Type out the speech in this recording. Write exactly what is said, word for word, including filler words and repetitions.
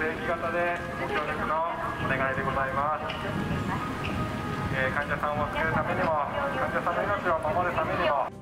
定期型でご協力のお願いでございます。えー、患者さんを救うためにも、患者さんの命を守るためにも